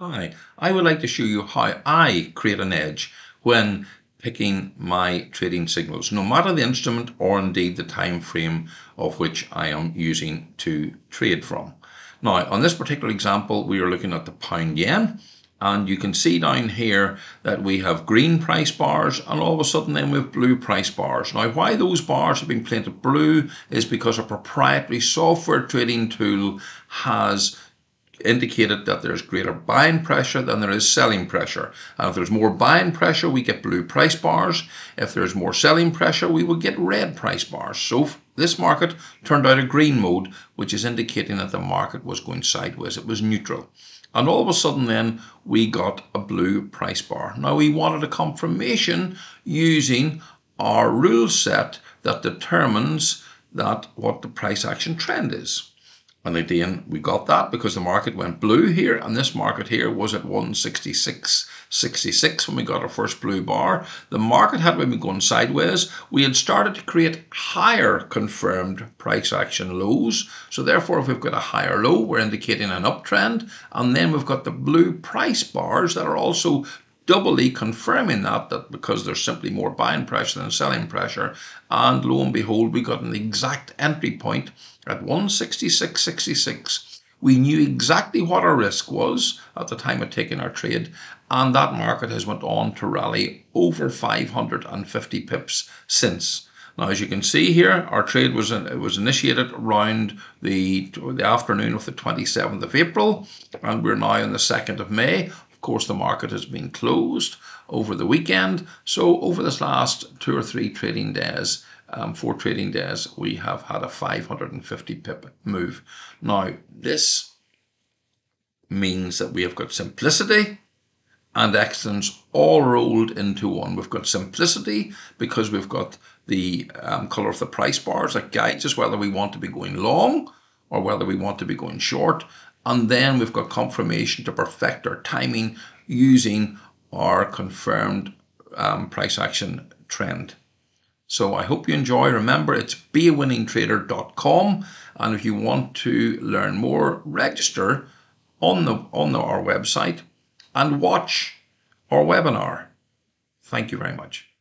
Hi, I would like to show you how I create an edge when picking my trading signals, no matter the instrument or indeed the time frame of which I am using to trade from. Now, on this particular example, we are looking at the pound yen, and you can see down here that we have green price bars, and all of a sudden then we have blue price bars. Now, why those bars have been painted blue is because a proprietary software trading tool has indicated that there's greater buying pressure than there is selling pressure. And if there's more buying pressure, we get blue price bars. If there's more selling pressure, we will get red price bars. So this market turned out a green mode, which is indicating that the market was going sideways. It was neutral. And all of a sudden then, we got a blue price bar. Now we wanted a confirmation using our rule set that determines that what the price action trend is. And again, we got that because the market went blue here, and this market here was at 166.66 when we got our first blue bar. The market had been going sideways. We had started to create higher confirmed price action lows. So therefore, if we've got a higher low, we're indicating an uptrend. And then we've got the blue price bars that are also doubly confirming that because there's simply more buying pressure than selling pressure. And lo and behold, we got an exact entry point at 166.66. We knew exactly what our risk was at the time of taking our trade, and that market has went on to rally over 550 pips since. Now, as you can see here, our trade was initiated around the afternoon of the 27th of April, and we're now on the 2nd of May. Of course, the market has been closed over the weekend, so over this last two or three trading days, four trading days, we have had a 550 pip move. Now, this means that we have got simplicity and excellence all rolled into one. We've got simplicity because we've got the color of the price bars that guides us whether we want to be going long or whether we want to be going short. And then we've got confirmation to perfect our timing using our confirmed price action trend. So I hope you enjoy. Remember, it's BeAWinningTrader.com, and if you want to learn more, register on our website and watch our webinar. Thank you very much.